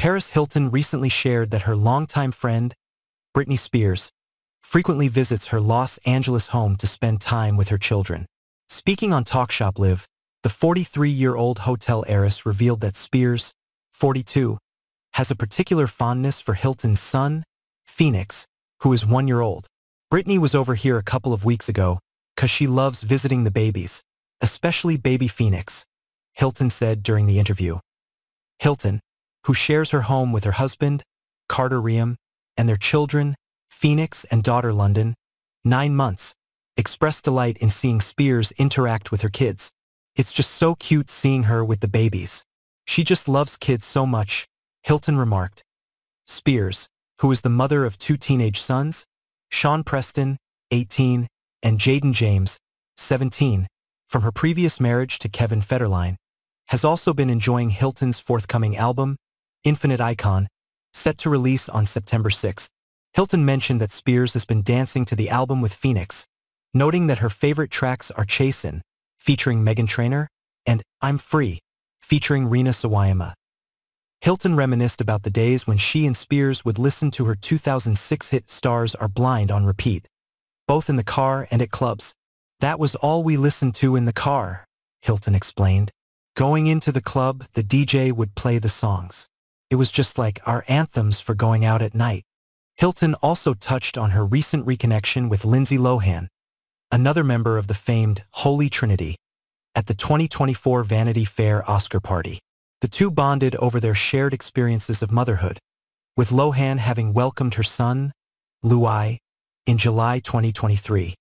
Paris Hilton recently shared that her longtime friend, Britney Spears, frequently visits her Los Angeles home to spend time with her children. Speaking on Talkshop Live, the 43-year-old hotel heiress revealed that Spears, 42, has a particular fondness for Hilton's son, Phoenix, who is 1 year old. Britney was over here a couple of weeks ago because she loves visiting the babies, especially baby Phoenix, Hilton said during the interview. Hilton, who shares her home with her husband, Carter Reum, and their children, Phoenix and daughter London, 9 months, expressed delight in seeing Spears interact with her kids. "It's just so cute seeing her with the babies. She just loves kids so much," Hilton remarked. Spears, who is the mother of 2 teenage sons, Sean Preston, 18, and Jaden James, 17, from her previous marriage to Kevin Federline, has also been enjoying Hilton's forthcoming album, Infinite Icon, set to release on September 6. Hilton mentioned that Spears has been dancing to the album with Phoenix, noting that her favorite tracks are Chasin, featuring Meghan Trainor, and I'm Free, featuring Rena Sawayama. Hilton reminisced about the days when she and Spears would listen to her 2006 hit Stars Are Blind on repeat, both in the car and at clubs. "That was all we listened to in the car," Hilton explained. "Going into the club, the DJ would play the songs. It was just like our anthems for going out at night." Hilton also touched on her recent reconnection with Lindsay Lohan, another member of the famed Holy Trinity, at the 2024 Vanity Fair Oscar party. The two bonded over their shared experiences of motherhood, with Lohan having welcomed her son, Luai, in July 2023.